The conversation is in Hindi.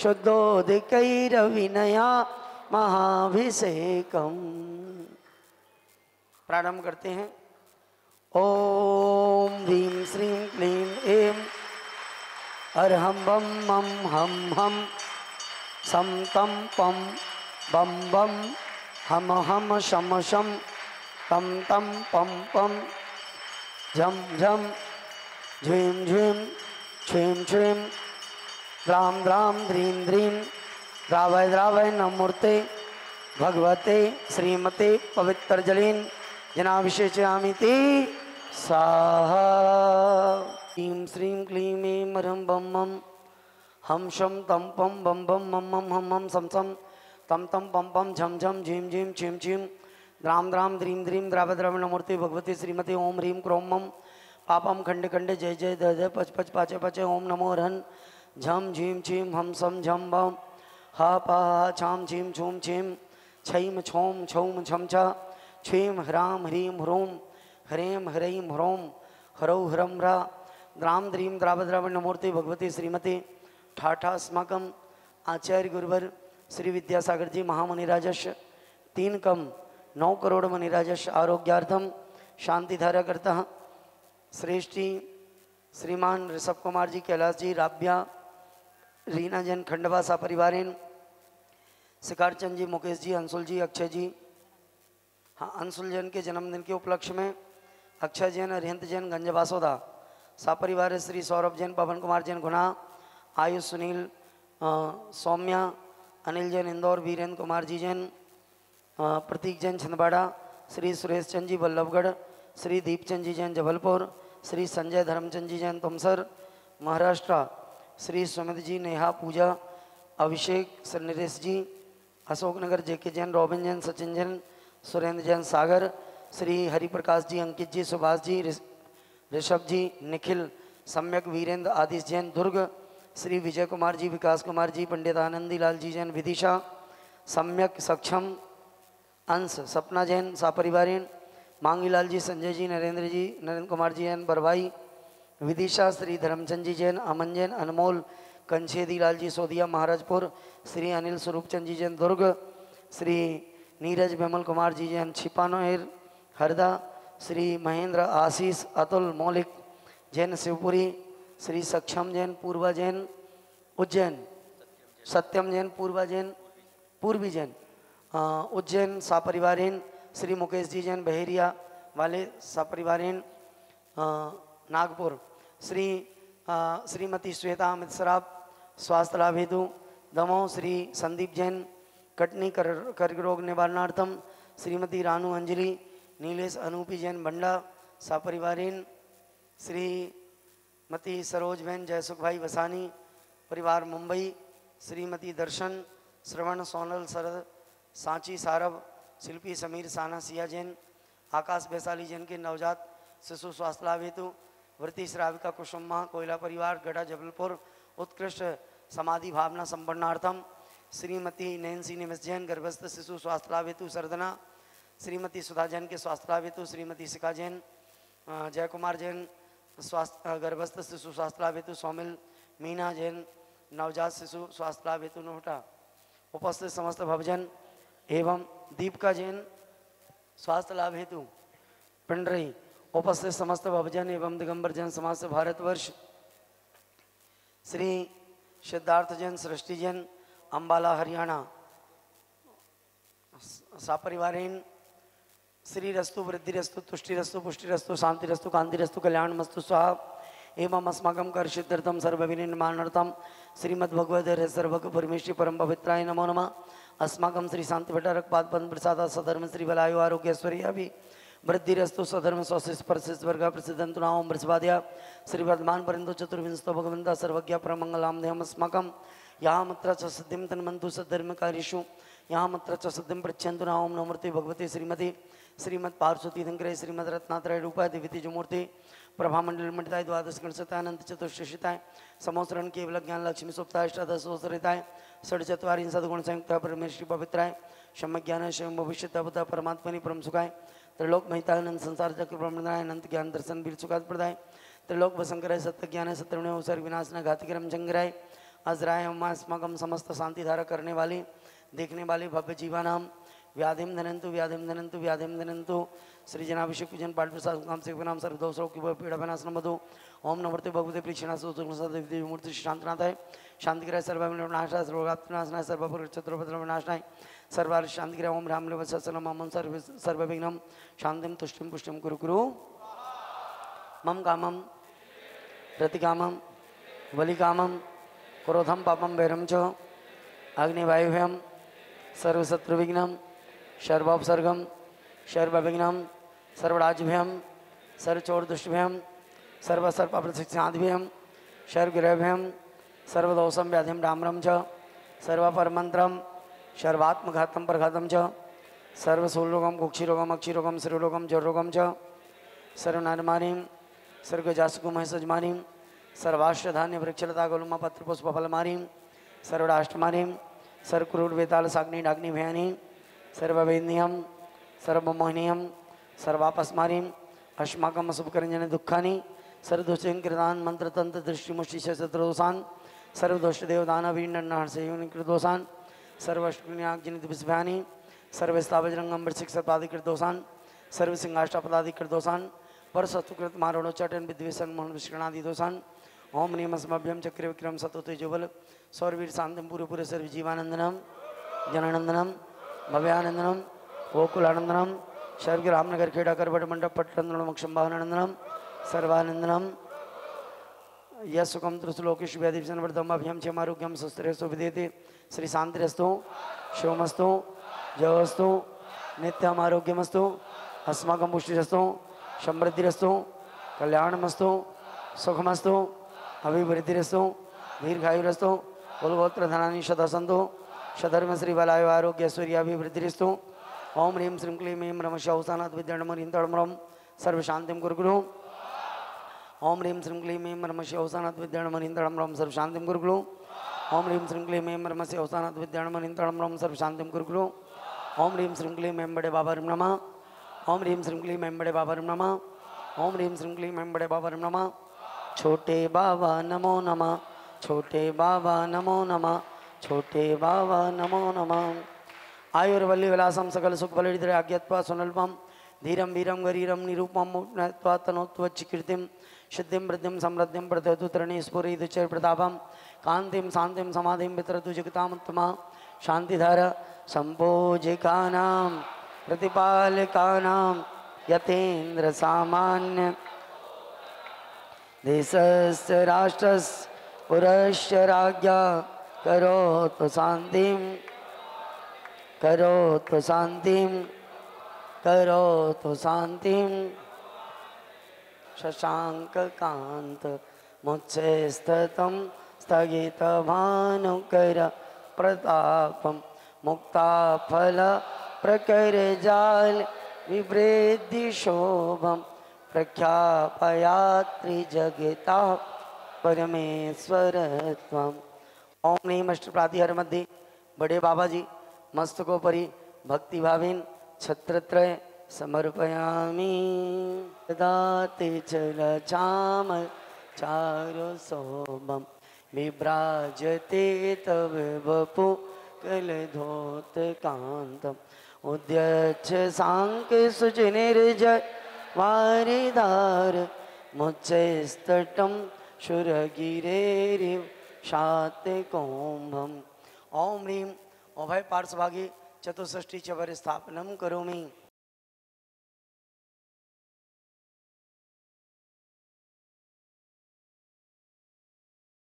शुद्धोदकैरविनया महाभिषेकम। प्रारंभ करते हैं। ओम ह्रीं श्रीं क्लीं ऐं अरहम बम मम हम सम तम पम बम बम हम शम शम तम तम पम पम झम झम झीं झीं छीं छीं द्राम द्राम ध्रीं ध्रीं द्रावय द्रावय नमूर्ते भगवते श्रीमते पवित्रजलिन जनाभिषेचयामि ते स्वाहा। ह्रीं श्रीं क्लीं ऐं मरं बम मम हम शम तम पम बम बम मम मम हम हम सम सम तम तम पम पम झम झम झीं झीं छीं छीं द्राम द्राम द्रीम द्रीम द्राव द्रावण मूर्ति भगवती श्रीमती ओम ह्रीम क्रोम मम पापम खंड खंडे जय जय दय जय पच पच पाचे पचे ओम नमो हरन झम झीम छीम हम सम झम बम हा पा छाम झीम छूम छीम छैम छोम छौम छम छ छीम ह्राम ह्रीम ह्रोम ह्रेम ह्रीम ह्रोम ह्रौ ह्रम ह्रा द्राम द्रीम द्राव द्रावण मूर्ति भगवती श्रीमती ठाठा अस्माकम आचार्य गुरुवर श्री विद्यासागर जी महामणिराजश 3 कम 9 करोड़ मणिराजश आरोग्यार्थम शांतिधारा करता श्रेष्ठी श्रीमान ऋषभ कुमार जी कैलाश जी राब्या रीना जन खंडवासा परिवारेन शिकारचंद जी मुकेश जी अंशुल जी अक्षय जी। हाँ, अंशुल जन के जन्मदिन के उपलक्ष्य में अक्षय जैन अरिहंत जैन गंजवासोदा सापरिवार श्री सौरभ जैन पवन कुमार जैन गुना आयुष सुनील सौम्या अनिल जैन इंदौर वीरेंद्र कुमार जी जैन प्रतीक जैन छिंदवाड़ा श्री सुरेश चंद जी बल्लभगढ़ श्री दीपचंद जी जैन जबलपुर श्री संजय धर्मचंद जी जैन तुमसर महाराष्ट्र श्री सुमित जी नेहा पूजा अभिषेक सन्निरेश जी अशोकनगर जेके जैन रॉबिन जैन सचिन जैन सुरेंद्र जैन सागर श्री हरिप्रकाश जी अंकित जी सुभाष जी ऋषभ जी निखिल सम्यक वीरेंद्र आदिश जैन दुर्ग श्री विजय कुमार जी विकास कुमार जी पंडित आनंदी लाल जी जैन विदिशा सम्यक सक्षम अंश सपना जैन सापरिवारेन मांगीलाल जी संजय जी नरेंद्र जी नरेंद्र कुमार जी जैन बरवाई विदिशा श्री धर्मचंद जी जैन अमन जैन अनमोल कंशेदी लाल जी सोदिया महाराजपुर श्री अनिल स्वरूपचंद जी जैन दुर्ग श्री नीरज बेमल कुमार जी जैन छिपानोर हरदा श्री महेंद्र आशीष अतुल मौलिक जैन शिवपुरी श्री सक्षम जैन पूर्वा जैन उज्जैन सत्यम जैन पूर्वा जैन पूर्वी जैन उज्जैन सापरिवारेन श्री मुकेश जी जैन बहेरिया वाले सापरिवारेन नागपुर श्री श्रीमती श्वेता अमित सराफ स्वास्थ्य लाभ हेतु दमोह श्री संदीप जैन कटनी कर्करोग निवारणार्थम श्रीमती रानू अंजलि नीलेश अनूपी जैन बंडा सापरिवारेन श्रीमती सरोज बहन जयसुख भाई वसानी परिवार मुंबई श्रीमती दर्शन श्रवण सोनल सरद सांची सारव शिल्पी समीर साना सिया जैन आकाश वैशाली जैन के नवजात शिशु स्वास्थ्य लाभ हेतु वृत्ति श्राविका कुसुम्मा कोयला परिवार गढ़ा जबलपुर उत्कृष्ट समाधि भावना संपन्नार्थम श्रीमती नैन्सी निमिष जैन गर्भस्थ शिशु स्वास्थ्य लाभ हेतु सरदना श्रीमती सुधा जैन के स्वास्थ्य लाभ हेतु श्रीमती शिखा जैन जयकुमार जैन स्वास्थ्य गर्भस्थ शिशु स्वास्थ्य लाभ हेतु सौमिल मीना जैन नवजात शिशु स्वास्थ्य लाभ हेतु नोहटा उपस्थित समस्त भवजन एवं दीपिका जैन स्वास्थ्य लाभ हेतु पिंडरी उपस्थित समस्त भवजन एवं दिगंबर जैन समाज से भारतवर्ष श्री सिद्धार्थ जैन सृष्टि जैन अम्बाला हरियाणा सापरिवारेन श्री रस्तु वृद्धि रस्तु तुष्टि रस्तु पुष्टि रस्तु शांति रस्तु कांति रस्तु कल्याण मस्तु स्वाहा एवं अस्माकं कर्षित्यर्थम सर्वविनिर्माणार्थम श्रीमद्भगवद्गीता परम पवित्राय नमो नमः। अस्माकं श्री शांति भटारक पादपद्म प्रसाद सधर्म श्री बलायु आरोग्यश्वर्या भी वृद्धिरस्तु सधर्म स्वशिष परशिष वर्ग प्रसिद्धन्तु नाम वृषभाद्या श्रीवर्धमान परिंदो चतुर्विंशतो भगवन्तः सर्वज्ञ परमंगलाम देहम् अस्माकं यहाँ मत्र च सिद्धिं तन्वन्तु सद्धर्म कार्येषु यहाँ मत्र च सिद्धिं पृच्छन्तु नाम नमोमूर्ति भगवती श्रीमती श्रीमद् पार्वती धनकरे श्रीमद् रत्नात्रय रूपाय दिव्य जमूर्ति प्रभामंडल मंडिताय द्वादश गणसताय अनंत चतुष्टशिताय समोसरण केवल ज्ञान लक्ष्मी सुप्ताय अष्टादशोसरिताय षड्चत्वारिंश सद्गुण संयुक्त परमेश्वरी पवित्राय शम ज्ञान शम भविष्य तपता परमात्मनि परम सुखाय त्रिलोक महितानंद संसार चक्र ब्रह्मदाय अनंत ज्ञान दर्शन वीर सुखाद प्रदाय त्रिलोक वसंकराय सत्य ज्ञान सत्रुण अवसर विनाशना घातिक्रम जंगराय अजराय उम्मा अस्माकम समस्त शांति धारा करने वाले देखने वाले भव्य जीवा नाम व्याधिम धनंतु व्याधिम धनंतु व्याधिम धनंतु श्री जनाभिषेक पूजन पाठ प्रसाद काम से नाम सर्वदोषों की पीड़ा विनाश नमो ओम नमर्ते भगवते प्रीक्षणा देवी मूर्ति शांतनाथाय शांतिग्रह सर्वनाशनाय सर्वव्याप्तिनाशनाय सर्वपरचत्रपत्रविनाशनाय सर्वार शांतिग्रह ओम राम लेव सत्सलम सर्वविघ्नम शांतिम तुष्टिम पुष्टिम कुरु कुरु मम कामम प्रतिकामम वलिकामम क्रोधम पापम वैरम च अग्निवायुभ्यम सर्वशत्रुविघ्नम सर्वोपसर्गम सर्वविघ्नम सर्वराज्यभ्यम सर्वचोरदुष्टभ्यम सर्वसर्पापशिक्षाभ्यम सर्वग्रहभ्यम सर्वदोषम व्याधिम डाम्रम च सर्वपरमंत्रम सर्वात्मघातम परघातम च सर्वशूलरोगम कुक्षिरोगम अक्षिरोगम सर्वरोगम जड़रोगम च सर्वनारमारीम सर्गजासुकुम सजमारीम सर्वाश्रधान्य वृक्षलता गोलुमा पत्रपुष्पफलमारीम सर्वराष्ट्रमारीम सर्वक्रूरवेताल साग्नि डाग्नि भयानी सर्ववेदनीयम सर्वमोहनीयम सर्वापस्मारीम अस्माकं शुभकरंजन दुःखानि सर्वदोषंकृतान मंत्रतंत्र दृष्टिमुष्टि शत्रदोषान सर्वदोषदेवदानवीर्नरनाहंसयोनिकृतदोषान सर्वष्टुन्याग्निदिभयानि सर्वस्तावज्रंगं वृक्षिकसपादिकृतदोषान सर्वसिंहाष्टापदादिकृतदोषान परशत्रुकृतमारोणोच्चाटन विद्वेषन्मोहनविष्कणादिदोषान ओम नियमस्मभ्यं चक्रविक्रम सतोतेजोबल सौरवीर शांतिम पूर्वपुर सर्वजीवानंदनम जनानंदनम भव्यानंदनम गोकुलानंदनम सर्वग्रामनगर खेड़ा करवट मंडप पट्टनंदनम मोक्षम्भावानंदनम सर्वानंदनम यस्सुकम त्रिशुलोकेश व्याधिसन वर्धमाभ्यम क्षमारोग्यम सुस्थिरेस्तु विदेते श्री शांतिरस्तु शिवमस्तु जयस्तु नित्यम आरोग्यमस्तु अस्माकं पुष्टिरस्तु समृद्धिरस्तु कल्याणमस्तु सुखमस्तु अभिवृद्धिरस्तु दीर्घायुरस्तु कुलगोत्र धनानि सदा सन्तु सधर्म श्री बलायु आरोग्य सूर्याभिवृद्धिरस्तु ओम ह्रीं श्रीं क्लीं ऐं रम शौसानाथ विद्याणमरिंतड़मरम सर्वशांतिम गुरुगुरु ओम ह्रीं श्रीं क्लीं ऐं रम शौसानाथ विद्याणमरिंतड़मरम सर्वशांतिम गुरुगुरु ओम ह्रीं श्रीं क्लीं ऐं रम शौसानाथ विद्याणमरिंतड़मरम सर्वशांतिम गुरुगुरु ओम ह्रीं श्रीं क्लीं ऐं बड़े बाबर नमः ओम ह्रीं श्रीं क्लीं ऐं बड़े बाबर नमः ओम ह्रीं श्रीं क्लीं ऐं बड़े बाबर नमः छोटे बाबा नमो नमः छोटे बाबा नमो नमः छोटे बाबा नमो नमः आयुर्वल्ली विलासम सकल सुख बलिद्र आज्ञत्वा सुनल्पम धीरम वीरम गरीरम निरूपम मुक्त्वा तनोत्वच्चकीर्तिम सिद्धिम वृद्धिम समृद्धिम प्रदतु तरणेश्वरी दुचर प्रतापम कांतिम शांतिम समाधिम वितरतु जगताम उत्तमा शांतिधार संपोजिकानां प्रतिपालकानां यतेन्द्र सामान्य देशस्य राष्ट्रस्य पुरस्य राज्ञा करोतु शान्तिं शशाङ्ककान्त मुच्चे स्थितं स्थगितभानुकर प्रतापं मुक्ताफल प्रकरजाल विवृद्धिशोभं प्रख्यापयात्रि जगता परमेश्वरत्वं ओम नीम अष्टप्रातिहार मध्य बड़े बाबा जी मस्तकोपरि भक्तिभावेन छत्रत्रय समर्पयामि ददाति चलचाम चारु शोभं विभ्राजते तव वपु कलधोतकान्तं उद्यच्य सांक सुजनिर्जय वारिदार मुच्चेस्तटं शुरगिरेरिव शातकोम्भम ओम ह्रीं अभय पार्श्वभागे चतुष्षष्ठी चवर स्थापनम करोमि।